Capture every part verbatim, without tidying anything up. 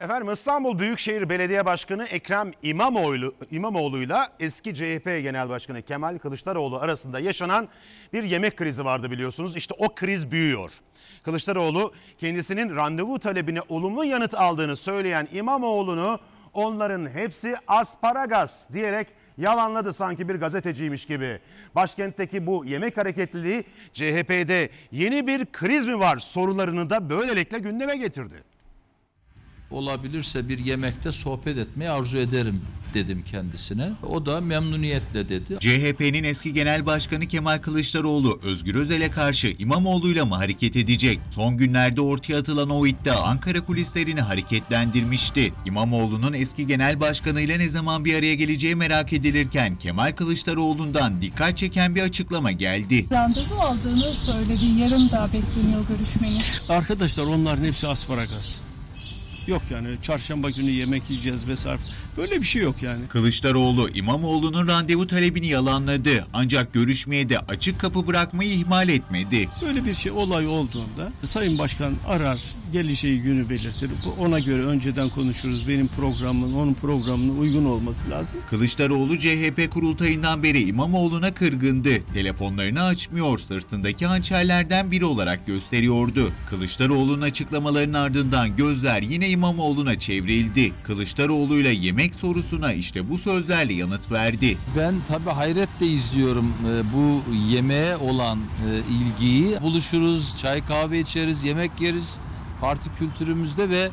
Efendim İstanbul Büyükşehir Belediye Başkanı Ekrem İmamoğlu, İmamoğlu'yla eski C H P Genel Başkanı Kemal Kılıçdaroğlu arasında yaşanan bir yemek krizi vardı biliyorsunuz. İşte o kriz büyüyor. Kılıçdaroğlu kendisinin randevu talebine olumlu yanıt aldığını söyleyen İmamoğlu'nu onların hepsi asparagas diyerek yalanladı sanki bir gazeteciymiş gibi. Başkentteki bu yemek hareketliliği C H P'de yeni bir kriz mi var sorularını da böylelikle gündeme getirdi. Olabilirse bir yemekte sohbet etmeyi arzu ederim dedim kendisine. O da memnuniyetle dedi. C H P'nin eski genel başkanı Kemal Kılıçdaroğlu, Özgür Özel'e karşı İmamoğlu'yla mı hareket edecek? Son günlerde ortaya atılan o iddia Ankara kulislerini hareketlendirmişti. İmamoğlu'nun eski genel başkanıyla ne zaman bir araya geleceği merak edilirken Kemal Kılıçdaroğlu'ndan dikkat çeken bir açıklama geldi. Randevu aldığını söyledi. Yarın daha bekleniyor görüşmeniz. Arkadaşlar onların hepsi asparagas. Yok yani çarşamba günü yemek yiyeceğiz vesaire. Böyle bir şey yok yani. Kılıçdaroğlu İmamoğlu'nun randevu talebini yalanladı. Ancak görüşmeye de açık kapı bırakmayı ihmal etmedi. Böyle bir şey olay olduğunda Sayın Başkan arar, geleceği günü belirtir. Ona göre önceden konuşuruz. Benim programımın onun programına uygun olması lazım. Kılıçdaroğlu C H P kurultayından beri İmamoğlu'na kırgındı. Telefonlarını açmıyor, sırtındaki hançerlerden biri olarak gösteriyordu. Kılıçdaroğlu'nun açıklamalarının ardından gözler yine İmamoğlu'na çevrildi. Kılıçdaroğlu'yla yemek sorusuna işte bu sözlerle yanıt verdi. Ben tabii hayretle izliyorum bu yemeğe olan ilgiyi. Buluşuruz, çay kahve içeriz, yemek yeriz. Parti kültürümüzde ve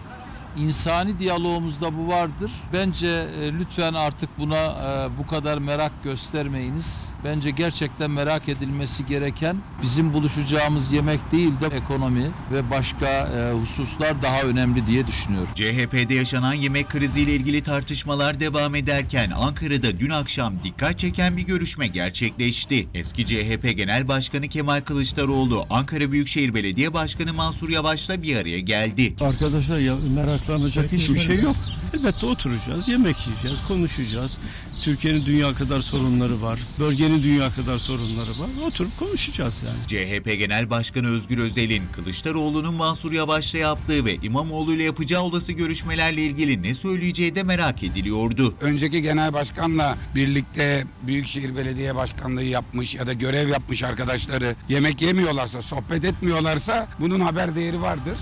insani diyalogumuzda bu vardır. Bence lütfen artık buna bu kadar merak göstermeyiniz. Bence gerçekten merak edilmesi gereken bizim buluşacağımız yemek değil de ekonomi ve başka hususlar daha önemli diye düşünüyorum. C H P'de yaşanan yemek kriziyle ilgili tartışmalar devam ederken Ankara'da dün akşam dikkat çeken bir görüşme gerçekleşti. Eski C H P Genel Başkanı Kemal Kılıçdaroğlu, Ankara Büyükşehir Belediye Başkanı Mansur Yavaş'la bir araya geldi. Arkadaşlar ya meraklanacak hiçbir şey yok. Elbette oturacağız, yemek yiyeceğiz, konuşacağız. Türkiye'nin dünya kadar sorunları var. Bölgenin dünya kadar sorunları var. Oturup konuşacağız yani. C H P Genel Başkanı Özgür Özel'in Kılıçdaroğlu'nun Mansur Yavaş'la yaptığı ve İmamoğlu ile yapacağı olası görüşmelerle ilgili ne söyleyeceği de merak ediliyordu. Önceki genel başkanla birlikte Büyükşehir Belediye Başkanlığı yapmış ya da görev yapmış arkadaşları yemek yemiyorlarsa, sohbet etmiyorlarsa bunun haber değeri vardır.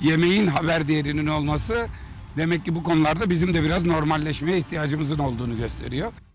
Yemeğin haber değerinin olması demek ki bu konularda bizim de biraz normalleşmeye ihtiyacımızın olduğunu gösteriyor.